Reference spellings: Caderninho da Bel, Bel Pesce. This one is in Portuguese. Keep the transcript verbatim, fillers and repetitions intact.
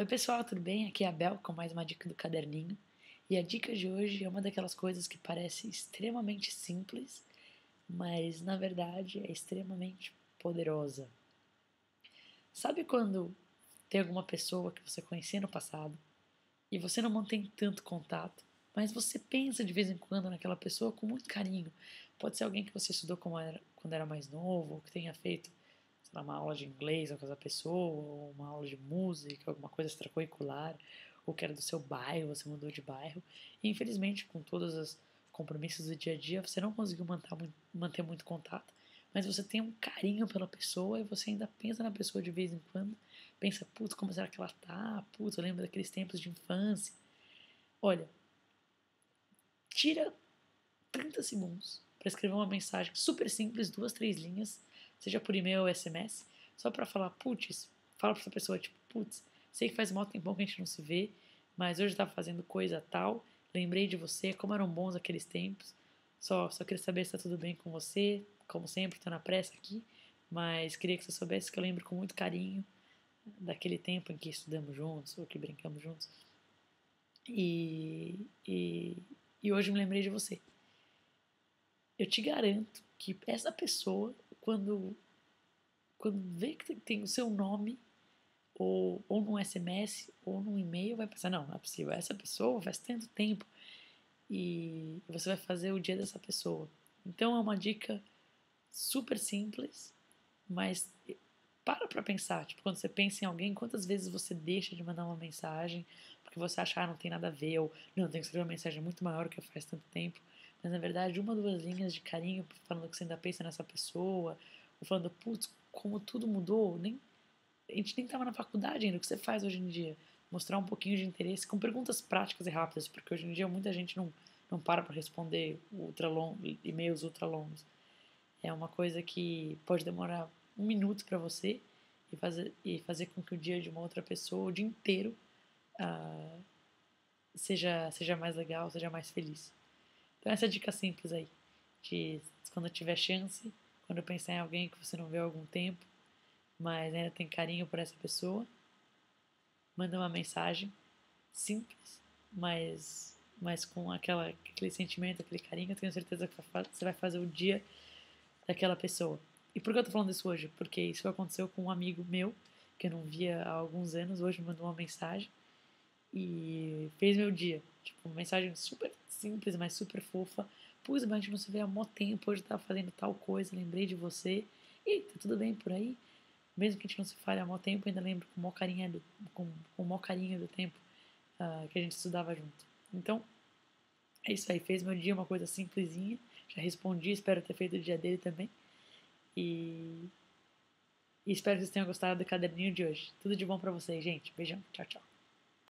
Oi pessoal, tudo bem? Aqui é a Bel com mais uma dica do caderninho. E a dica de hoje é uma daquelas coisas que parece extremamente simples, mas na verdade é extremamente poderosa. Sabe quando tem alguma pessoa que você conhecia no passado e você não mantém tanto contato, mas você pensa de vez em quando naquela pessoa com muito carinho? Pode ser alguém que você estudou quando era mais novo, ou que tenha feito uma aula de inglês com essa pessoa, ou uma aula de música, alguma coisa extracurricular, ou que era do seu bairro, você mudou de bairro. E, infelizmente, com todos os compromissos do dia a dia, você não conseguiu manter muito contato, mas você tem um carinho pela pessoa e você ainda pensa na pessoa de vez em quando, pensa, putz, como será que ela tá? Putz, eu lembro daqueles tempos de infância. Olha, tira trinta segundos para escrever uma mensagem super simples, duas, três linhas, seja por e-mail ou S M S, só para falar, putz, fala para essa pessoa, tipo, putz, sei que faz mó tempão que a gente não se vê, mas hoje estava fazendo coisa tal, lembrei de você, como eram bons aqueles tempos, só, só queria saber se está tudo bem com você, como sempre, estou na pressa aqui, mas queria que você soubesse que eu lembro com muito carinho daquele tempo em que estudamos juntos, ou que brincamos juntos, e, e, e hoje me lembrei de você. Eu te garanto que essa pessoa, Quando, quando vê que tem o seu nome, ou, ou num S M S, ou num e-mail, vai pensar, não, não é possível, essa pessoa faz tanto tempo, e você vai fazer o dia dessa pessoa. Então é uma dica super simples, mas para pra pensar, tipo, quando você pensa em alguém, quantas vezes você deixa de mandar uma mensagem, porque você acha, ah, não tem nada a ver, ou não, tem que escrever uma mensagem muito maior que faz tanto tempo. Mas, na verdade, uma ou duas linhas de carinho, falando que você ainda pensa nessa pessoa, ou falando, putz, como tudo mudou, nem, a gente nem estava na faculdade ainda, o que você faz hoje em dia? Mostrar um pouquinho de interesse com perguntas práticas e rápidas, porque hoje em dia muita gente não, não para para responder ultra long, e-mails ultra longos. É uma coisa que pode demorar um minuto para você e fazer, e fazer com que o dia de uma outra pessoa, o dia inteiro, ah, seja, seja mais legal, seja mais feliz. Então essa é a dica simples aí, de quando tiver chance, quando pensar em alguém que você não vê há algum tempo, mas ainda tem carinho por essa pessoa, manda uma mensagem simples, mas, mas com aquela, aquele sentimento, aquele carinho. Eu tenho certeza que você vai fazer o dia daquela pessoa. E por que eu tô falando isso hoje? Porque isso aconteceu com um amigo meu, que eu não via há alguns anos, hoje me mandou uma mensagem e fez meu dia. Tipo, uma mensagem super simples, mas super fofa. Putz, mas a gente não se vê há mó tempo, hoje tava fazendo tal coisa, lembrei de você. E tá tudo bem por aí? Mesmo que a gente não se fale há mó tempo, ainda lembro com o maior carinho do, com, com o maior carinho do tempo uh, que a gente estudava junto. Então, é isso aí. Fez meu dia, uma coisa simplesinha. Já respondi, espero ter feito o dia dele também. E, e espero que vocês tenham gostado do caderninho de hoje. Tudo de bom pra vocês, gente. Beijão, tchau, tchau.